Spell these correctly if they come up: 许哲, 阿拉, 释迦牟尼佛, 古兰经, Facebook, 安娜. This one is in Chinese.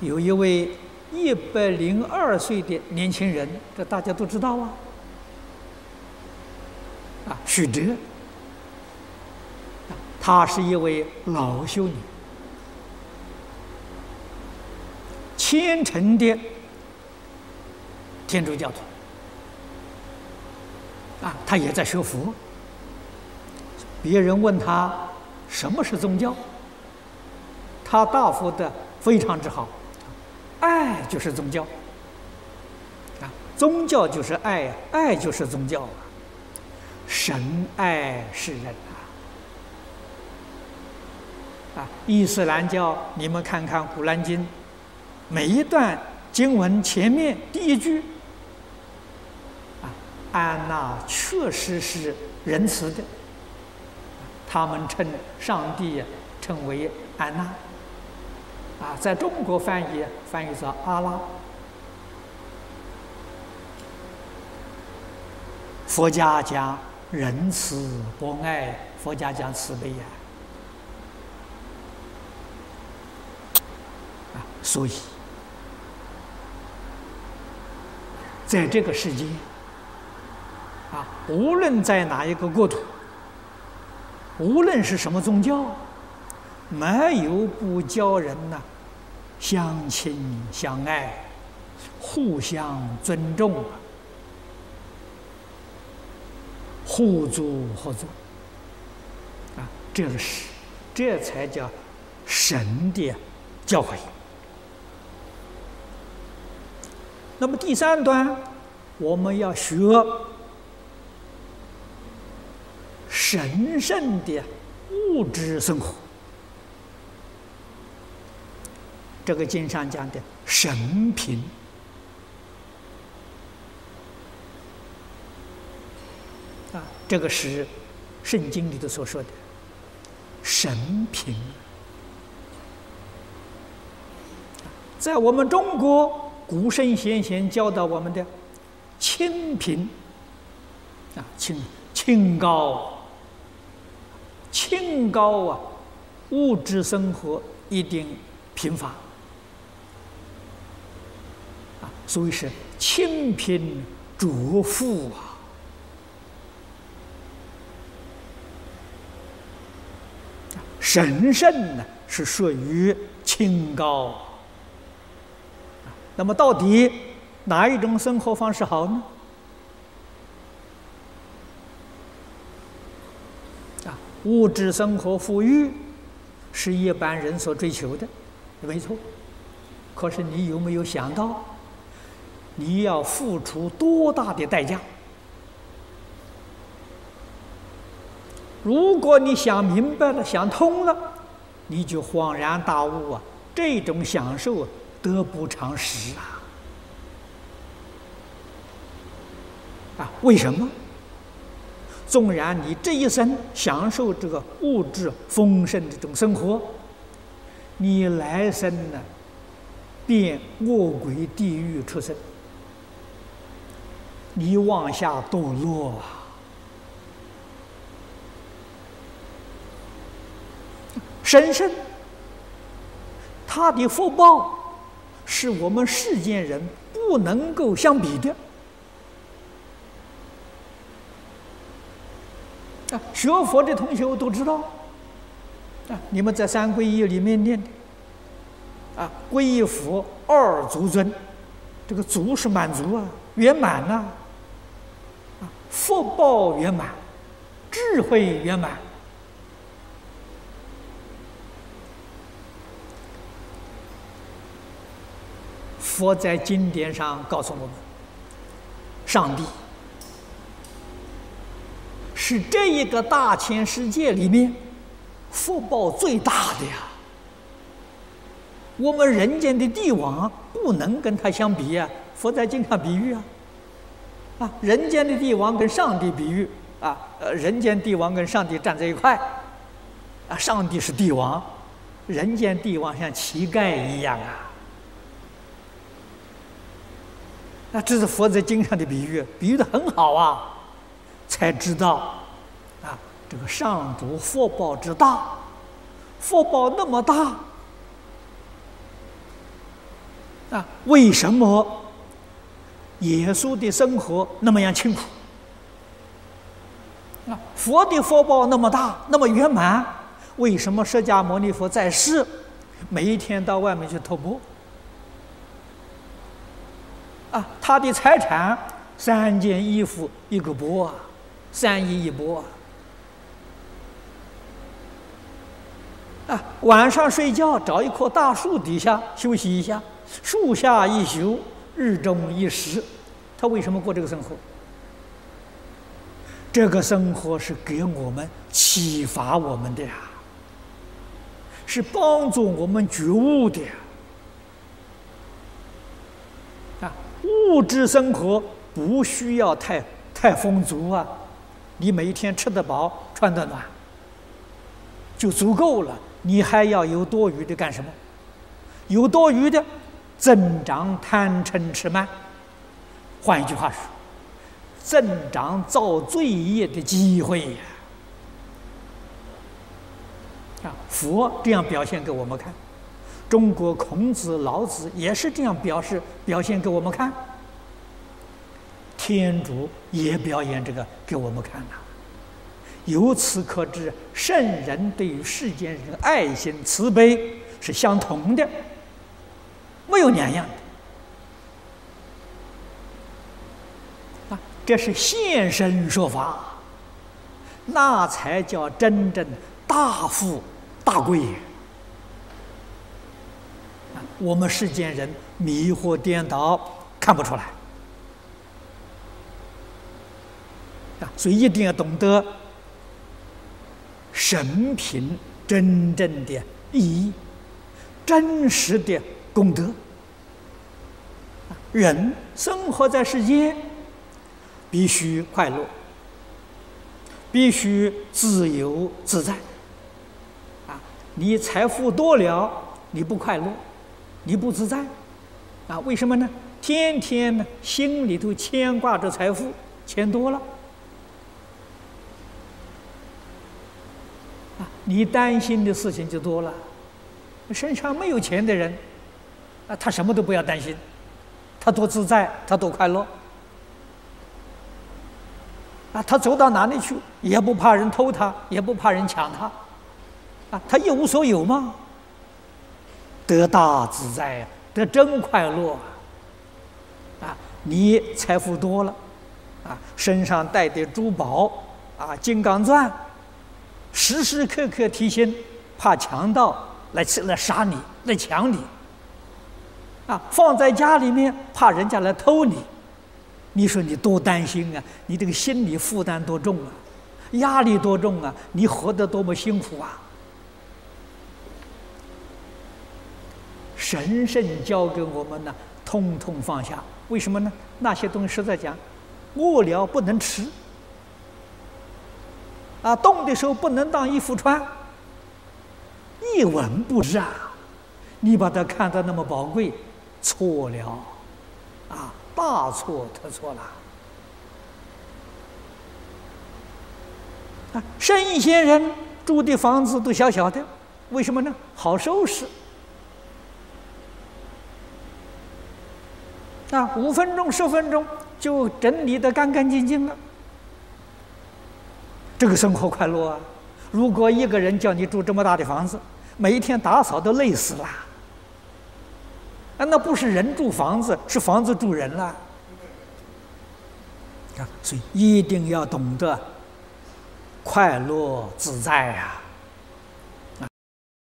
有一位102岁的年轻人，这大家都知道啊，许哲，他是一位老修女，虔诚的天主教徒，他也在学佛。别人问他什么是宗教，他答复的非常之好，爱就是宗教，宗教就是爱，爱就是宗教，神爱世人啊！伊斯兰教，你们看看《古兰经》，每一段经文前面第一句，安娜确实是仁慈的，他们称上帝称为安娜。 在中国翻译成阿拉。佛家讲仁慈博爱，佛家讲慈悲呀。所以，在这个世界，无论在哪一个国土，无论是什么宗教，没有不教人呐。 相亲相爱，互相尊重，互助合作，这才叫神的教诲。那么第三端，我们要学神圣的物质生活。 这个经上讲的神品，这个是圣经里头所说的神品。在我们中国，古圣先贤教导我们的清贫，清高啊，物质生活一定贫乏。 所以是清贫浊富啊！神圣呢是属于清高。那么到底哪一种生活方式好呢？物质生活富裕是一般人所追求的，没错。可是你有没有想到？ 你要付出多大的代价？如果你想明白了、想通了，你就恍然大悟啊！这种享受得不偿失啊！为什么？纵然你这一生享受这个物质丰盛这种生活，你来生呢，便恶鬼地狱出生。 你往下堕落啊！神圣，他的福报是我们世间人不能够相比的。学佛的同学我都知道，你们在三皈依里面念的，皈依佛二足尊，这个足是满足啊，圆满啊。 福报圆满，智慧圆满。佛在经典上告诉我们，上帝是这一个大千世界里面福报最大的呀。我们人间的帝王不能跟他相比呀。佛在经上比喻啊。 人间的帝王跟上帝比喻人间帝王跟上帝站在一块，上帝是帝王，人间帝王像乞丐一样啊。这是佛在经上的比喻，比喻的很好啊，才知道这个上主福报之大，福报那么大，啊，为什么耶稣的生活那么样清苦？啊，佛的福报那么大，那么圆满，为什么释迦牟尼佛在世每一天到外面去偷摸？啊，他的财产3件衣服1个钵，3亿1钵。 啊，晚上睡觉找一棵大树底下休息一下，树下一宿，日中一时。他为什么过这个生活？这个生活是给我们启发我们的呀，是帮助我们觉悟的呀。啊，物质生活不需要太丰足啊，你每一天吃得饱，穿得暖就足够了。 你还要有多余的干什么？有多余的，增长贪嗔痴慢。换一句话说，增长造罪业的机会呀！啊，佛这样表现给我们看，中国孔子、老子也是这样表现给我们看，天主也表演这个给我们看呐。 由此可知，圣人对于世间人的爱心、慈悲是相同的，没有两样的。啊，这是现身说法，那才叫真正大富大贵。啊，我们世间人迷惑颠倒，看不出来。啊，所以一定要懂得 神品真正的意义，真实的功德。人生活在世间，必须快乐，必须自由自在。啊，你财富多了，你不快乐，你不自在，啊，为什么呢？天天呢，心里头牵挂着财富，钱多了。 你担心的事情就多了。身上没有钱的人，啊，他什么都不要担心，他多自在，他多快乐。啊，他走到哪里去也不怕人偷他，也不怕人抢他，啊，他一无所有嘛，得大自在呀，得真快乐啊！啊，你财富多了，啊，身上带的珠宝，啊，金刚钻。 时时刻刻提心，怕强盗来杀你，来抢你。啊，放在家里面，怕人家来偷你。你说你多担心啊！你这个心理负担多重啊，压力多重啊！你活得多么辛苦啊！神圣教给我们呢，通通放下。为什么呢？那些东西实在讲，饿了不能吃。 啊，冻的时候不能当衣服穿，一文不值啊！你把它看得那么宝贵，错了，啊，大错特错了。啊，圣贤人住的房子都小小的，为什么呢？好收拾。啊，5分钟、10分钟就整理得干干净净了。 这个生活快乐啊！如果一个人叫你住这么大的房子，每一天打扫都累死了。啊，那不是人住房子，是房子住人了。啊，所以一定要懂得快乐自在呀。